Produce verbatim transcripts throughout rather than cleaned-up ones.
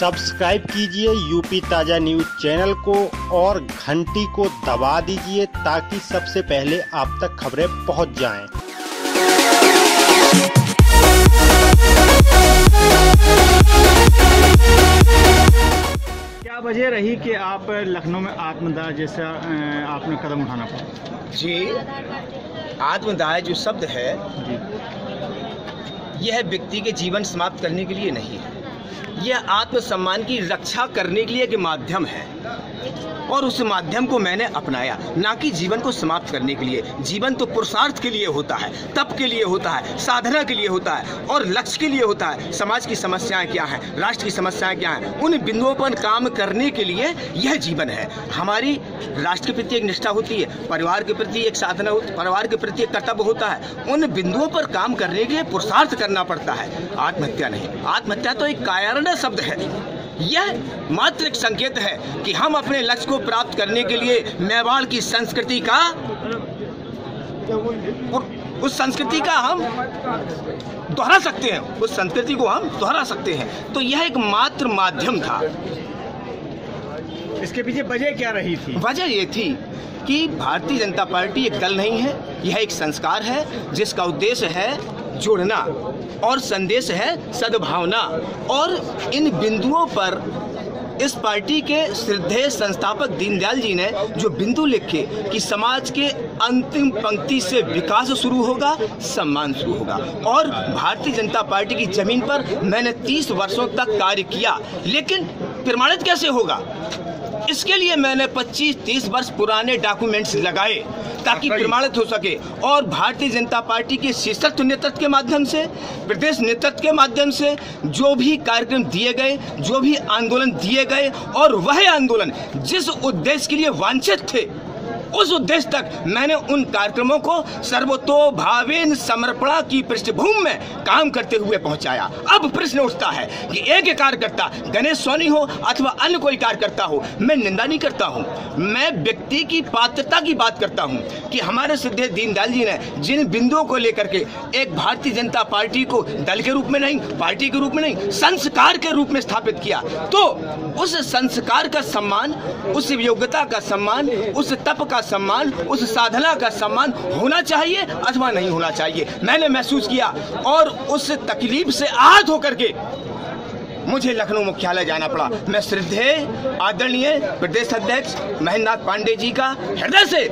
Subscribe कीजिए UP ताज़ा news channel को और घंटी को दबा दीजिए ताकि सबसे पहले आप तक खबरें पहुंच जाएं। वजह रही कि आप लखनऊ में आत्मदाह जैसा आपने कदम उठाना पड़ा? जी, आत्मदाह जो शब्द है यह व्यक्ति के जीवन समाप्त करने के लिए नहीं है, यह आत्मसम्मान की रक्षा करने के लिए एक माध्यम है और उस माध्यम को मैंने अपनाया, ना कि जीवन को समाप्त करने के लिए। जीवन तो पुरुषार्थ के लिए होता है, तप के लिए होता है, साधना के लिए होता है और लक्ष्य के लिए होता है। समाज की समस्याएं क्या हैं, राष्ट्र की समस्याएं क्या हैं, उन बिंदुओं पर काम करने के लिए यह जीवन है। हमारी राष्ट्र के प्रति एक निष्ठा होती है, परिवार के प्रति एक साधना, परिवार के प्रति एक कर्तव्य होता है। उन बिंदुओं पर काम करने के लिए पुरुषार्थ करना पड़ता है, आत्महत्या नहीं। आत्महत्या तो एक कायरणा शब्द है, यह मात्र एक संकेत है कि हम अपने लक्ष्य को प्राप्त करने के लिए मेवाड़ की संस्कृति का उस संस्कृति का हम दोहरा सकते हैं, उस संस्कृति को हम दोहरा सकते हैं। तो यह एक मात्र माध्यम था। इसके पीछे वजह क्या रही थी? वजह ये थी कि भारतीय जनता पार्टी एक दल नहीं है, यह एक संस्कार है जिसका उद्देश्य है जोड़ना और संदेश है सद्भावना। और इन बिंदुओं पर इस पार्टी के श्रद्धेय संस्थापक दीनदयाल जी ने जो बिंदु लिखे कि समाज के अंतिम पंक्ति से विकास शुरू होगा, सम्मान शुरू होगा, और भारतीय जनता पार्टी की जमीन पर मैंने तीस वर्षों तक कार्य किया, लेकिन प्रमाणित कैसे होगा इसके लिए मैंने पच्चीस तीस वर्ष पुराने डॉक्यूमेंट्स लगाए ताकि प्रमाणित हो सके। और भारतीय जनता पार्टी के शीर्षस्थ नेतृत्व के माध्यम से, प्रदेश नेतृत्व के माध्यम से जो भी कार्यक्रम दिए गए, जो भी आंदोलन दिए गए, और वह आंदोलन जिस उद्देश्य के लिए वांछित थे उस उद्देश्य तक मैंने उन कार्यक्रमों को सर्वतोभावेन समर्पणा की पृष्ठभूमि में काम करते हुए पहुंचाया। अब प्रश्न उठता है कि एक कार्यकर्ता गणेश सोनी हो अथवा अन्य कोई कार्यकर्ता हो, मैं निंदा नहीं करता हूं, मैं व्यक्ति की पात्रता की बात करता हूं कि हमारे श्रद्धेय दीनदयाल जी ने जिन बिंदुओं को लेकर के एक भारतीय जनता पार्टी को दल के रूप में नहीं, पार्टी के रूप में नहीं, संस्कार के रूप में स्थापित किया, तो उस संस्कार का सम्मान, उस योग्यता का सम्मान, उस तप का सम्मान, उस साधना का सम्मान होना चाहिए अथवा नहीं होना चाहिए, मैंने महसूस किया। और उस तकलीफ से आहत होकर के मुझे लखनऊ मुख्यालय जाना पड़ा। मैं श्रद्धेय आदरणीय प्रदेश अध्यक्ष महेंद्र नाथ पांडे जी का हृदय से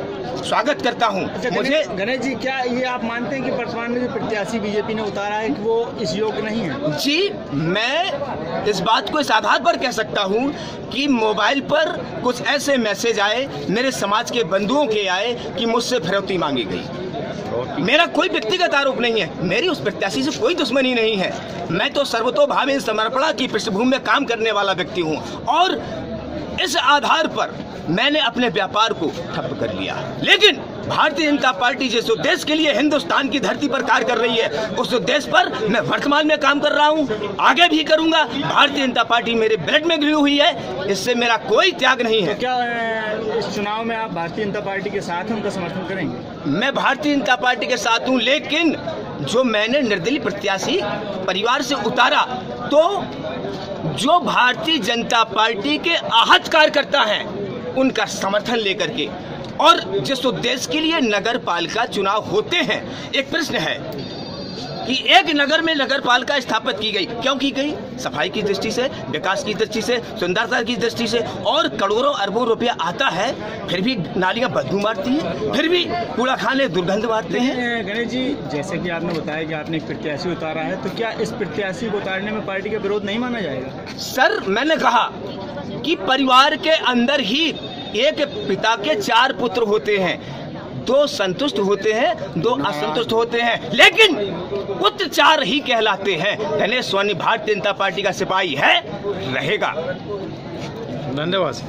स्वागत करता हूं। मुझे गणेश जी, क्या ये आप मानते हैं कि वर्तमान में जो प्रत्याशी बीजेपी ने उतारा है कि वो इस योग्य नहीं है? जी, मैं इस बात को इस आधार पर कह सकता हूं कि मोबाइल पर कुछ ऐसे मैसेज आए, मेरे समाज के बंधुओं के आए कि मुझसे फिरौती मांगी गई। मेरा कोई व्यक्तिगत आरोप नहीं है, मेरी उस प्रत्याशी से कोई दुश्मनी नहीं है, मैं तो सर्वतोभावेन समर्पणा की पृष्ठभूमि में काम करने वाला व्यक्ति हूं। और इस आधार पर मैंने अपने व्यापार को ठप कर लिया, लेकिन भारतीय जनता पार्टी जिस उद्देश्य के लिए हिंदुस्तान की धरती पर कार्य कर रही है उस उद्देश्य पर मैं वर्तमान में काम कर रहा हूं, आगे भी करूंगा। भारतीय जनता पार्टी मेरे ब्लड में घिरी हुई है, इससे मेरा कोई त्याग नहीं है। तो क्या इस चुनाव में आप भारतीय जनता पार्टी के साथ उनका समर्थन करेंगे? मैं भारतीय जनता पार्टी के साथ हूँ, लेकिन जो मैंने निर्दलीय प्रत्याशी परिवार से उतारा, तो जो भारतीय जनता पार्टी के आहत कार्यकर्ता हैं उनका समर्थन लेकर के, और जिस उद्देश्य के लिए नगर पालिका चुनाव होते हैं। एक प्रश्न है कि एक नगर में नगर पालिका स्थापित की गई, क्यों की गई? सफाई की दृष्टि से, विकास की दृष्टि से, सुंदरता की दृष्टि से, और करोड़ों अरबों रुपया आता है, फिर भी नालियां बदबू मारती हैं, फिर भी कूड़ा खाने दुर्गंध मारते हैं। गणेश जी, जैसे कि आपने बताया कि आपने एक प्रत्याशी उतारा है, तो क्या इस प्रत्याशी को उतारने में पार्टी का विरोध नहीं माना जाएगा? सर, मैंने कहा कि परिवार के अंदर ही एक पिता के चार पुत्र होते हैं, दो संतुष्ट होते हैं, दो असंतुष्ट होते हैं, लेकिन पुत्र चार ही कहलाते हैं। गणेश सोनी भारतीय जनता पार्टी का सिपाही है, रहेगा। धन्यवाद।